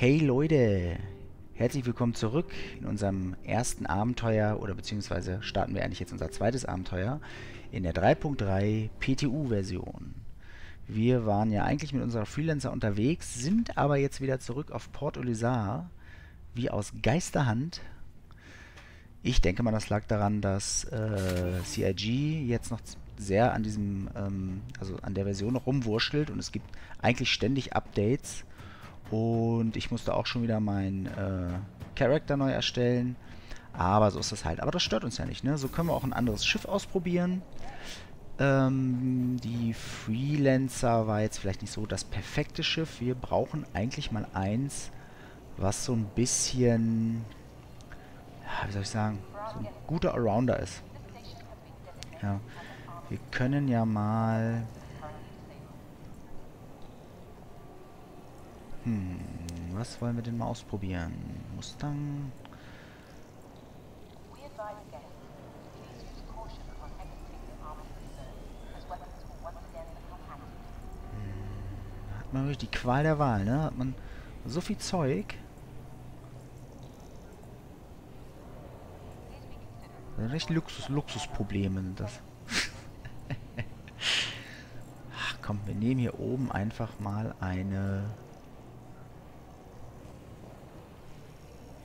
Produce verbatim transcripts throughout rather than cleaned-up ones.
Hey Leute, herzlich willkommen zurück in unserem ersten Abenteuer, oder beziehungsweise starten wir eigentlich jetzt unser zweites Abenteuer in der drei Punkt drei P T U-Version. Wir waren ja eigentlich mit unserer Freelancer unterwegs, sind aber jetzt wieder zurück auf Port Olisar, wie aus Geisterhand. Ich denke mal, das lag daran, dass äh, C I G jetzt noch sehr an diesem, ähm, also an der Version noch rumwurschtelt und es gibt eigentlich ständig Updates. Und ich musste auch schon wieder meinen äh, Charakter neu erstellen. Aber so ist das halt. Aber das stört uns ja nicht, ne? So können wir auch ein anderes Schiff ausprobieren. Ähm, die Freelancer war jetzt vielleicht nicht so das perfekte Schiff. Wir brauchen eigentlich mal eins, was so ein bisschen, ja, wie soll ich sagen, so ein guter Allrounder ist. Ja. Wir können ja mal... Was wollen wir denn mal ausprobieren? Mustang. Hm, hat man wirklich die Qual der Wahl, ne? Hat man so viel Zeug. Recht Luxus, Luxusprobleme sind das. Ach komm, wir nehmen hier oben einfach mal eine...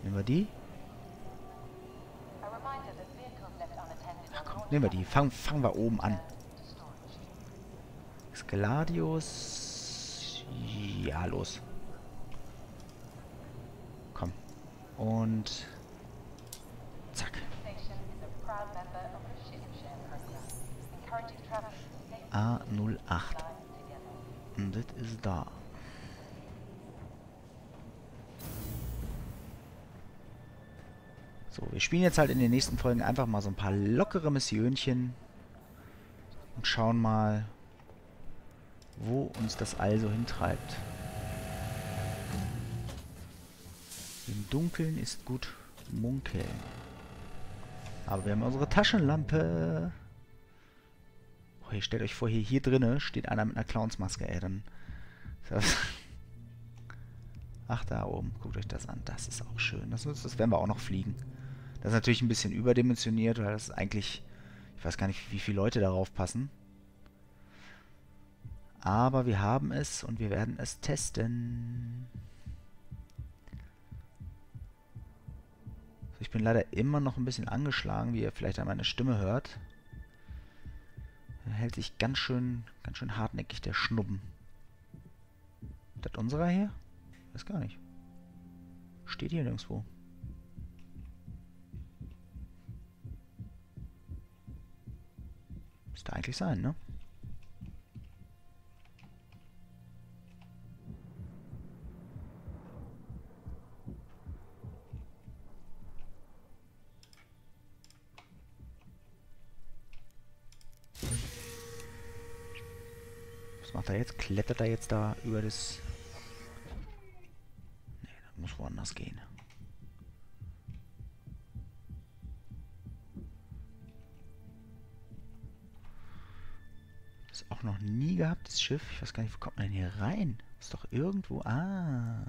Nehmen wir die? Ach komm, nehmen wir die. Fangen, fangen wir oben an. Das Gladius. Ja, los. Komm. Und... Zack. A null acht. Und das ist da. So, wir spielen jetzt halt in den nächsten Folgen einfach mal so ein paar lockere Missionchen und schauen mal, wo uns das all so hintreibt. Im Dunkeln ist gut munkeln. Aber wir haben unsere Taschenlampe. Oh, hier, stellt euch vor, hier, hier drinne steht einer mit einer Clownsmaske, ey, dann... Ach, da oben. Guckt euch das an. Das ist auch schön. Das, das werden wir auch noch fliegen. Das ist natürlich ein bisschen überdimensioniert, weil das ist eigentlich... Ich weiß gar nicht, wie viele Leute darauf passen. Aber wir haben es und wir werden es testen. Ich bin leider immer noch ein bisschen angeschlagen, wie ihr vielleicht an meiner Stimme hört. Da hält sich ganz schön, ganz schön hartnäckig der Schnubben. Ist das unserer hier? Weiß gar nicht. Steht hier nirgendwo. Müsste eigentlich sein, ne? Was macht er jetzt? Klettert er jetzt da über das... Muss woanders gehen. Das auch noch nie gehabt, das Schiff. Ich weiß gar nicht, wo kommt man denn hier rein? Ist doch irgendwo... Ah.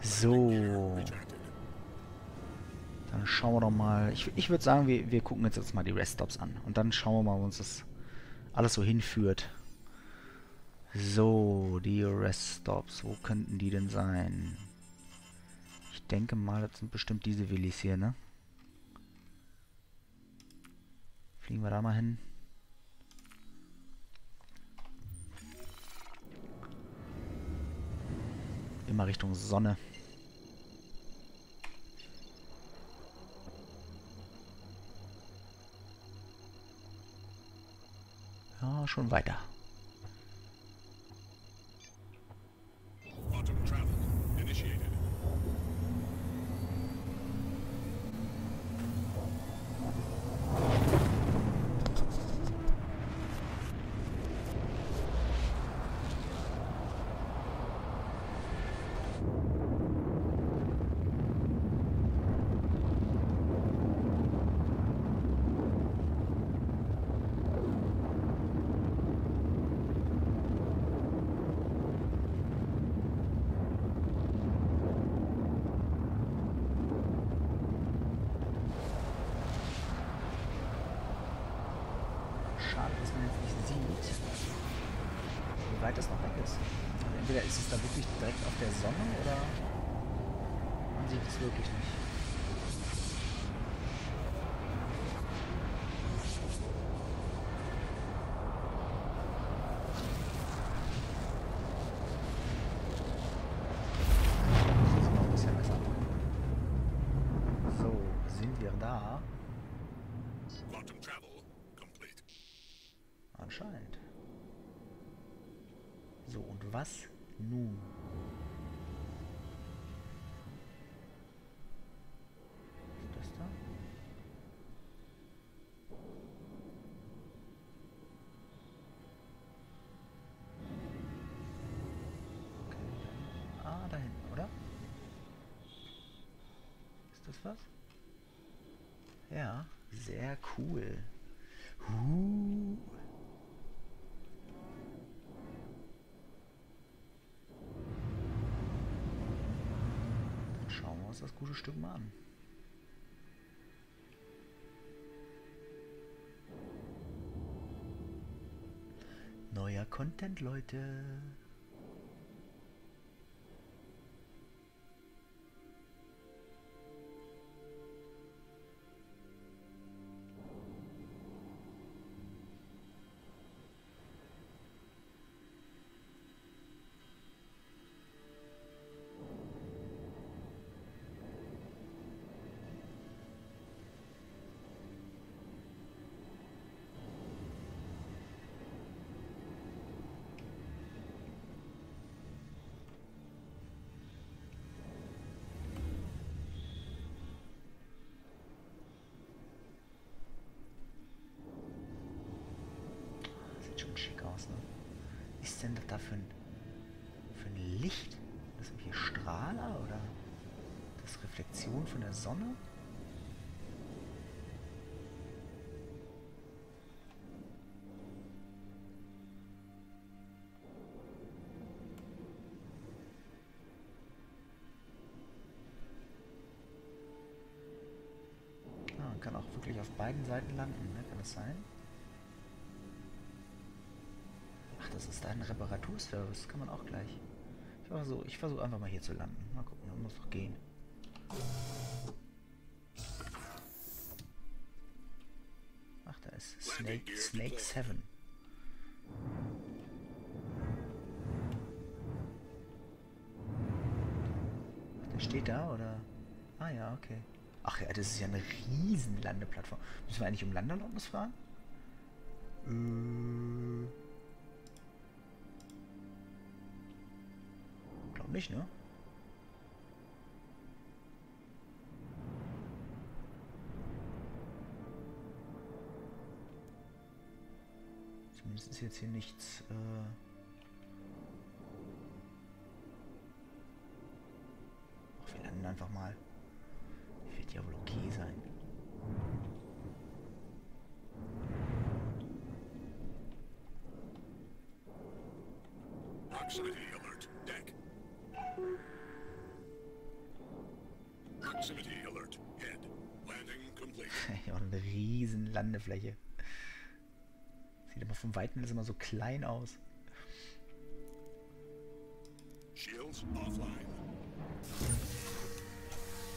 So. Dann schauen wir doch mal. Ich, ich würde sagen, wir, wir gucken jetzt, jetzt mal die Reststops an. Und dann schauen wir mal, wo uns das alles so hinführt. So, die Reststops. Wo könnten die denn sein? Ich denke mal, das sind bestimmt diese Willis hier, ne? Fliegen wir da mal hin. Immer Richtung Sonne. Ja, schon weiter. Das noch weg ist. Also entweder ist es da wirklich direkt auf der Sonne oder man sieht es wirklich nicht. Das ist noch ein bisschen besser. So, sind wir da? Anscheinend. So, und was nun? Ist das da? Okay. Ah, da hinten, oder? Ist das was? Ja, sehr cool. Huh. Das gute Stück mal an. Neuer Content, Leute. Schon schick aus, ne? Ist denn das da für ein, für ein Licht? Das sind hier Strahler oder das Reflexion von der Sonne? Ah, man kann auch wirklich auf beiden Seiten landen, ne? Kann das sein? Das ist ein Reparaturservice, kann man auch gleich. Ich versuche ich versuch einfach mal hier zu landen. Mal gucken, das muss doch gehen. Ach, da ist Snake, Snake Seven. Ach, der steht da, oder? Ah ja, okay. Ach ja, das ist ja eine riesen Landeplattform. Müssen wir eigentlich um Landerlaubnis fragen? Äh... Nicht, ne? Zumindest ist jetzt hier nichts. Äh Ach, wir landen einfach mal. Wird ja wohl okay sein. Landefläche. Sieht immer vom Weiten alles immer so klein aus.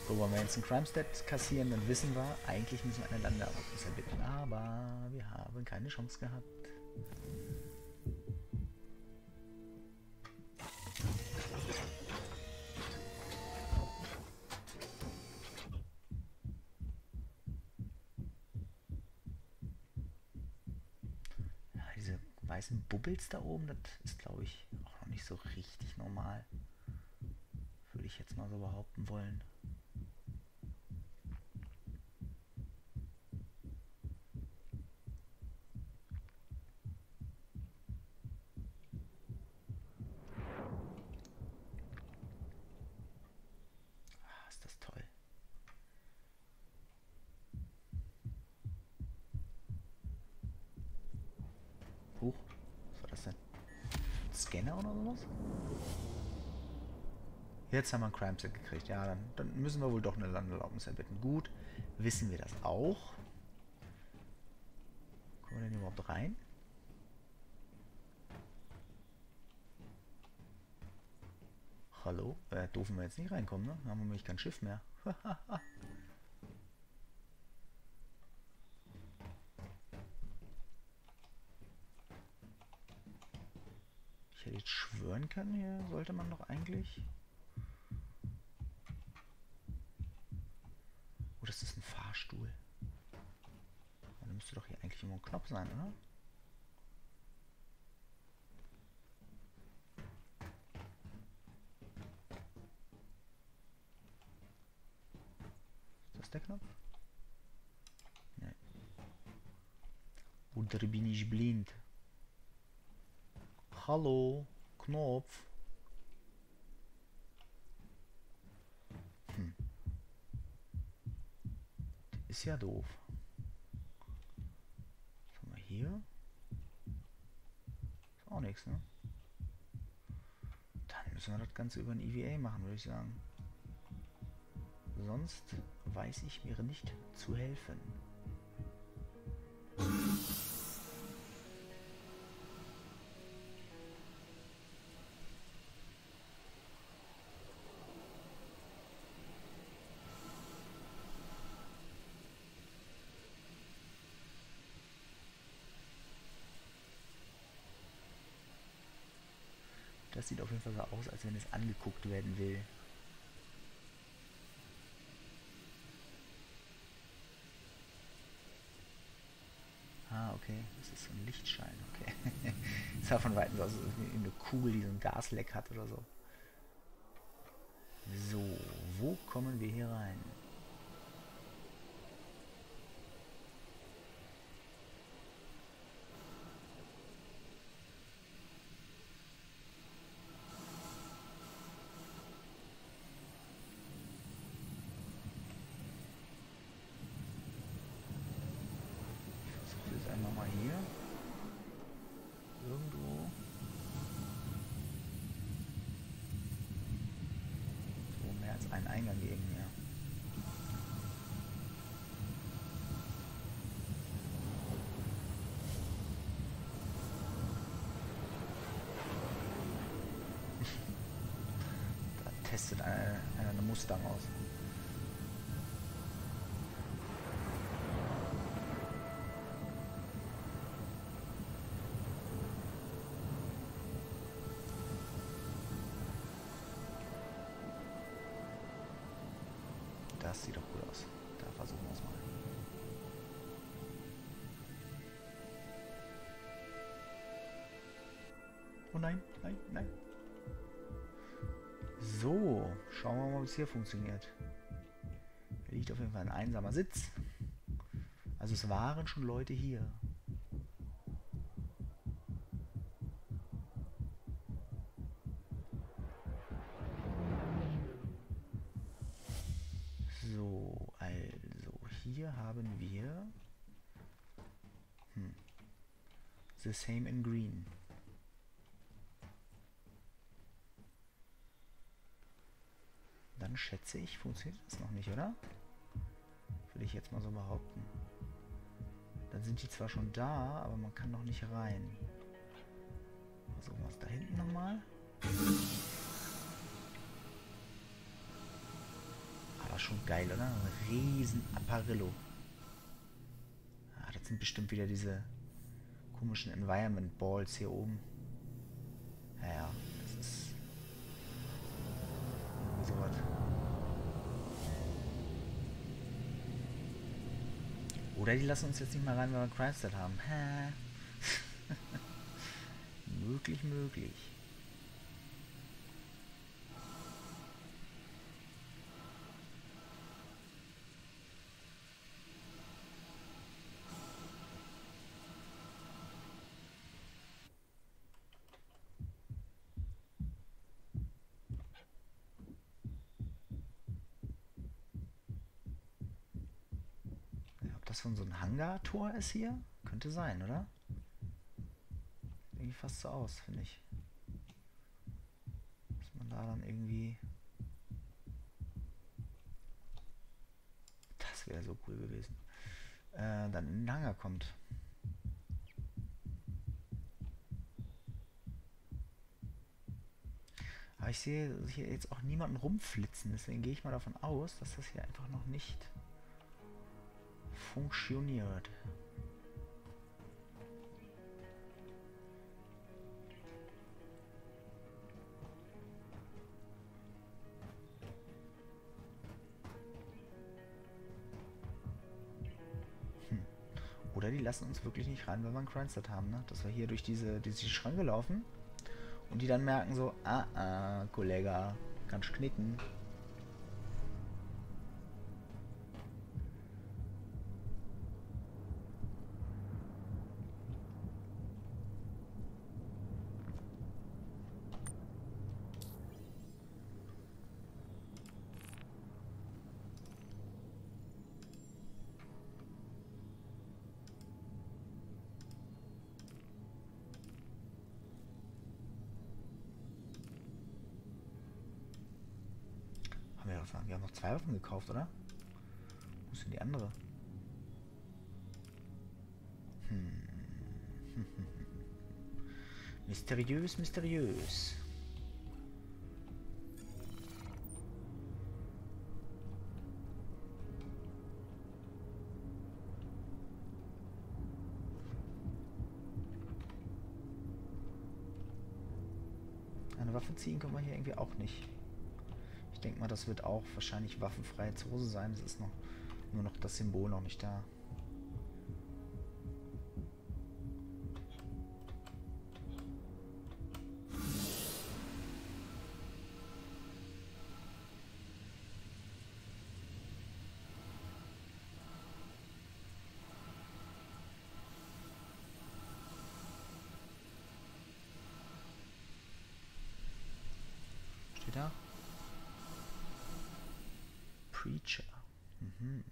So, wenn wir jetzt einen Crime-Stat kassieren, dann wissen wir, eigentlich müssen wir eine Landeerlaubnis erbitten. Aber wir haben keine Chance gehabt. weißen Bubbles da oben, das ist, glaube ich, auch noch nicht so richtig normal. Würde ich jetzt mal so behaupten wollen. Jetzt haben wir einen Crime-Set gekriegt. Ja, dann, dann müssen wir wohl doch eine Landeerlaubnis erbitten. Gut, wissen wir das auch. Kommen wir denn überhaupt rein? Hallo? Äh, doofen wir jetzt nicht reinkommen, ne? Dann haben wir nämlich kein Schiff mehr. Ich hätte jetzt schwören können, hier sollte man doch eigentlich... Oh, das ist ein Fahrstuhl. Da müsste doch hier eigentlich irgendwo ein Knopf sein, oder? Ist das der Knopf? Nein. Oder bin ich blind? Hallo, Knopf. Hm. Ist ja doof. Was haben wir hier? Ist auch nichts, ne? Dann müssen wir das Ganze über ein E V A machen, würde ich sagen. Sonst weiß ich mir nicht zu helfen. Das sieht auf jeden Fall so aus, als wenn es angeguckt werden will. Ah, okay. Das ist so ein Lichtschein. Okay. Das sah von Weitem so aus, als wenn eine Kugel, die so ein Gasleck hat oder so. So, wo kommen wir hier rein? Einen Eingang geben, ja. Da testet einer eine, eine Mustang aus. Das sieht doch gut aus. Da versuchen wir es mal. Oh nein, nein, nein. So, schauen wir mal, wie es hier funktioniert. Hier liegt auf jeden Fall ein einsamer Sitz. Also es waren schon Leute hier. Haben wir hm. The Same in Green. Dann schätze ich, funktioniert das noch nicht, oder? Würde ich jetzt mal so behaupten. Dann sind die zwar schon da, aber man kann noch nicht rein. Versuchen wir es da hinten nochmal. Aber schon geil, oder? Ein riesen Apparillo. Das sind bestimmt wieder diese komischen Environment Balls hier oben. Naja, das ist so was. Oder die lassen uns jetzt nicht mal rein, weil wir Crime Stat haben. wirklich möglich. Das von so einem Hangar-Tor ist hier? Könnte sein, oder? Irgendwie fast so aus, finde ich. Dass man da dann irgendwie... Das wäre so cool gewesen. Äh, dann in den Hangar kommt. Aber ich sehe hier jetzt auch niemanden rumflitzen, deswegen gehe ich mal davon aus, dass das hier einfach noch nicht... funktioniert. Hm. Oder die lassen uns wirklich nicht rein, weil wir einen Grindset haben, ne? Dass wir hier durch diese, diese Schranke laufen und die dann merken so, ah, ah, Kollege, kannst knicken. Wir haben noch zwei Waffen gekauft, oder? Wo ist denn die andere? Hm. Mysteriös, mysteriös. Eine Waffe ziehen können wir hier irgendwie auch nicht. Ich denke mal, das wird auch wahrscheinlich waffenfreie Zone sein. Es ist noch nur noch das Symbol noch nicht da. Steht da? Preacher. Mhm.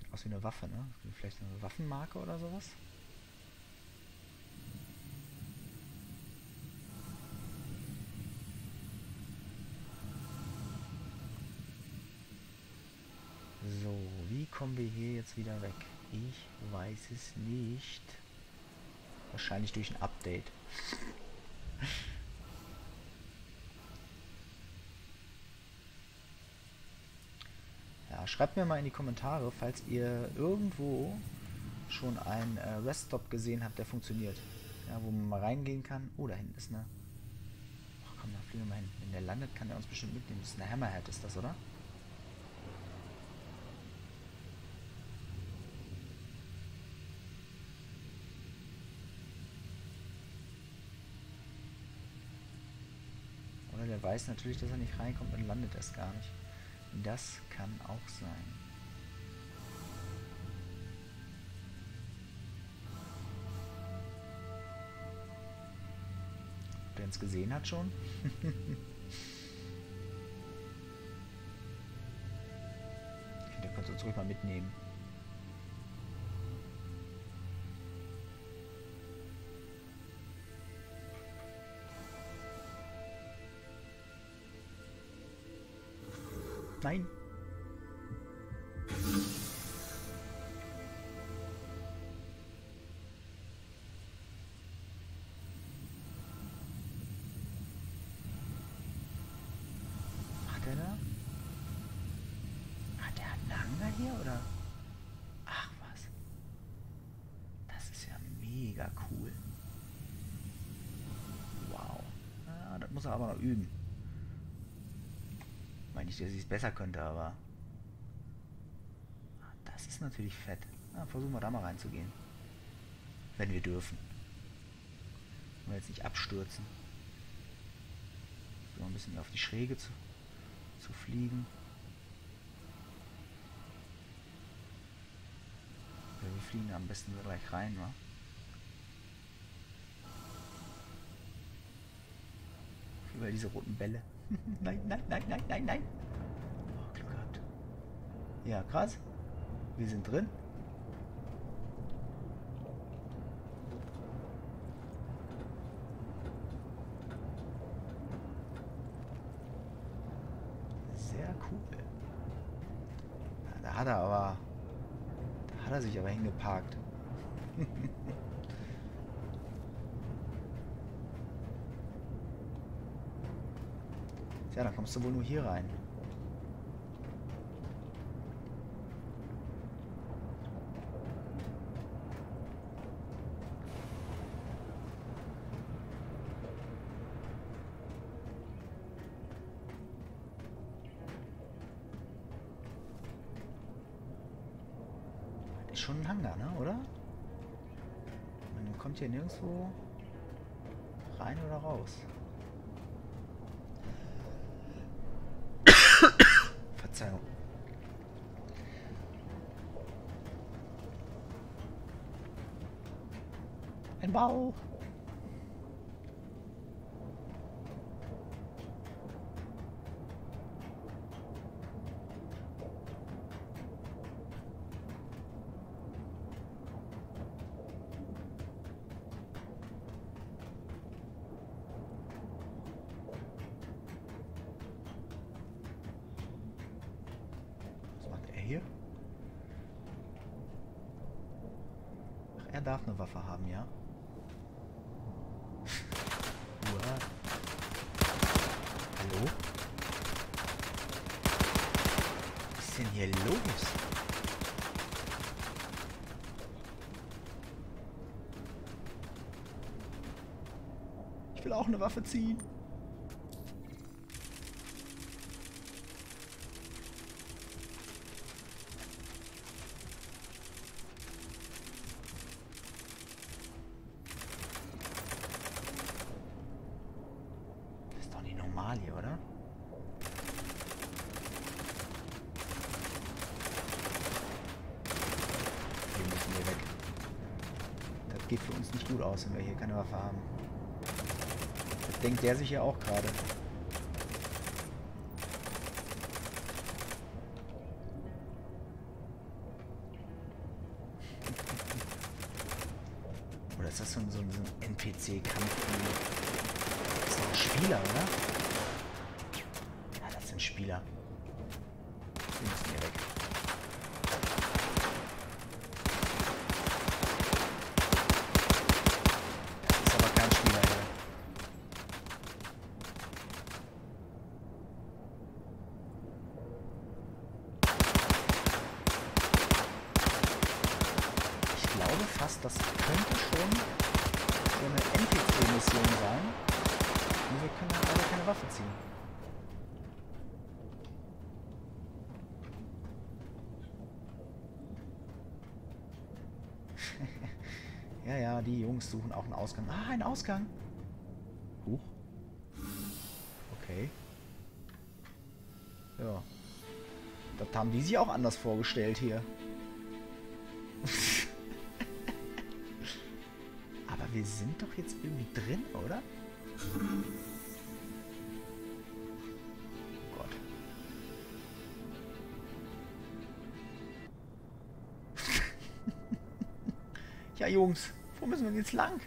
Sieht aus wie eine Waffe, ne? Vielleicht eine Waffenmarke oder sowas? So, wie kommen wir hier jetzt wieder weg? Ich weiß es nicht. Wahrscheinlich durch ein Update. Schreibt mir mal in die Kommentare, falls ihr irgendwo schon einen äh, Rest-Stop gesehen habt, der funktioniert. Ja, wo man mal reingehen kann. Oh, da hinten ist eine... Ach komm, da fliegen wir mal hin. Wenn der landet, kann der uns bestimmt mitnehmen. Das ist eine Hammerhead, ist das, oder? Oder der weiß natürlich, dass er nicht reinkommt und landet erst gar nicht. Das kann auch sein. Ob der uns gesehen hat schon? Okay, der könnte uns ruhig mal mitnehmen. Nein. Hat er da? Hat er einen Hangar hier oder? Ach was. Das ist ja mega cool. Wow. Ja, das muss er aber noch üben. Nicht, dass ich es besser könnte, aber das ist natürlich fett. Na, versuchen wir da mal reinzugehen, wenn wir dürfen. Mal jetzt nicht abstürzen. So ein bisschen hier auf die Schräge zu, zu fliegen. Ja, wir fliegen da am besten gleich rein, wa? Über diese roten Bälle. Nein, nein, nein, nein, nein, nein. Oh, Glück gehabt. Ja, krass. Wir sind drin. Sehr cool. Da hat er aber... Da hat er sich aber hingeparkt. Ja, dann kommst du wohl nur hier rein. Das ist schon ein Hangar, ne? Oder? Man kommt hier nirgendwo rein oder raus. Verzeihung. Ein Bau. Hier? Ach, er darf eine Waffe haben, ja? Uah. Hallo? Was ist denn hier los? Ich will auch eine Waffe ziehen. Hier, oder? Hier müssen wir weg. Das geht für uns nicht gut aus, wenn wir hier keine Waffe haben. Das denkt der sich ja auch gerade. Oder ist das so ein, so ein N P C-Kampf? Das ist doch ein Spieler, oder? Spieler. Wir müssen hier weg. Das ist aber kein Spieler, ey. Ich glaube fast, das könnte schon so eine N P C-Mission sein. Und wir können alle keine Waffe ziehen. Ja, ja, die Jungs suchen auch einen Ausgang. Ah, einen Ausgang! Huch. Okay. Ja. Das haben die sich auch anders vorgestellt hier. Aber wir sind doch jetzt irgendwie drin, oder? Oh Gott. Ja, Jungs. Wo müssen wir jetzt lang?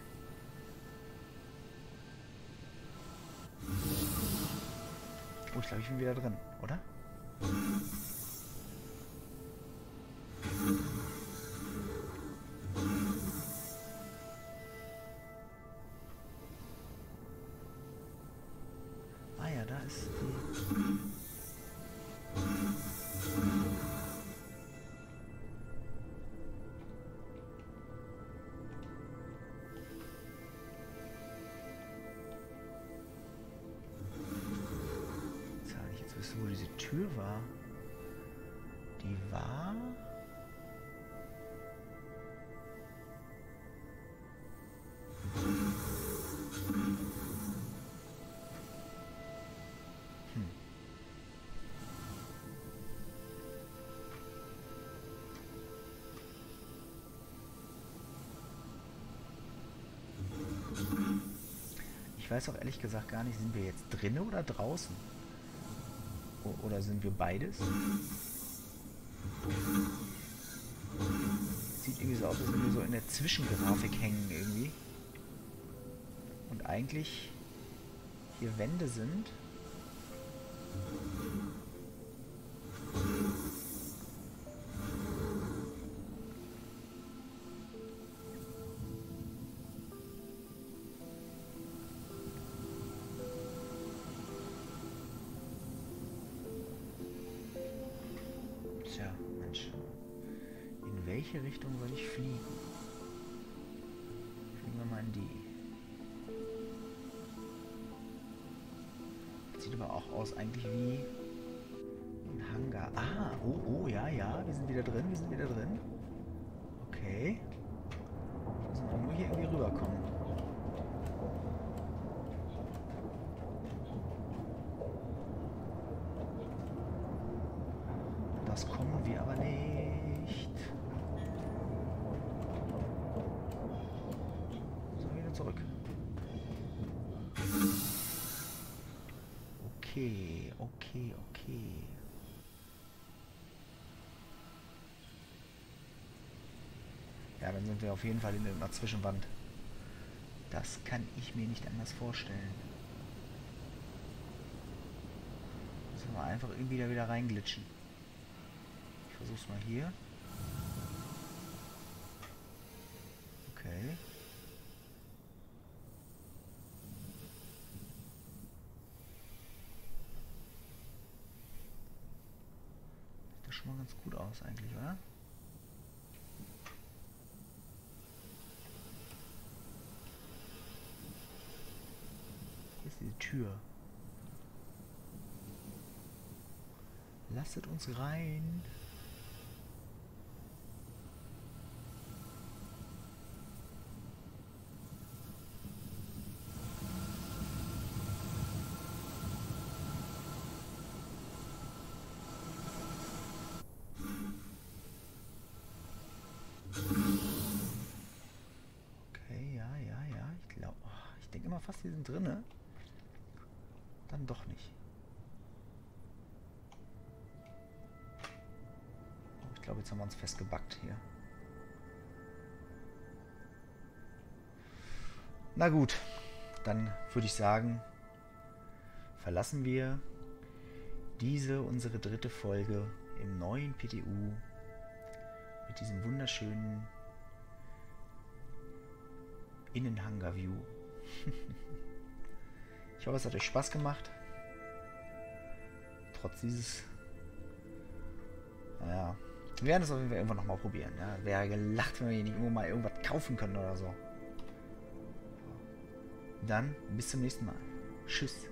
Oh, ich glaube, ich bin wieder drin, oder? Ah ja, da ist die... Wissen, wo diese Tür war. Die war... Ich weiß auch ehrlich gesagt gar nicht, sind wir jetzt drinnen oder draußen? O- oder sind wir beides? Sieht irgendwie so aus, als wenn wir so in der Zwischengrafik hängen irgendwie. Und eigentlich hier Wände sind. Tja, Mensch. In welche Richtung soll ich fliegen? Fliegen wir mal in die. Sieht aber auch aus eigentlich wie ein Hangar. Ah, oh, oh, ja, ja. Wir sind wieder drin, wir sind wieder drin. Okay. Müssen wir nur hier irgendwie rüberkommen. Das kommen wir aber nicht. So, wieder zurück. Okay, okay, okay. Ja, dann sind wir auf jeden Fall in irgendeiner Zwischenwand. Das kann ich mir nicht anders vorstellen. Müssen wir einfach irgendwie da wieder reinglitschen. Versuch's mal hier. Okay. Sieht das schon mal ganz gut aus eigentlich, oder? Hier ist diese Tür. Lasst uns rein. Immer fast, die sind drinne, dann doch nicht. Oh, ich glaube, jetzt haben wir uns festgebackt hier. Na gut, dann würde ich sagen, verlassen wir diese, unsere dritte Folge im neuen P T U mit diesem wunderschönen Innenhangar-View. Ich hoffe, es hat euch Spaß gemacht. Trotz dieses... Naja, wir werden es auf jeden Fall irgendwann nochmal probieren. Ja, wäre gelacht, wenn wir hier nicht irgendwo mal irgendwas kaufen können oder so. Dann bis zum nächsten Mal. Tschüss.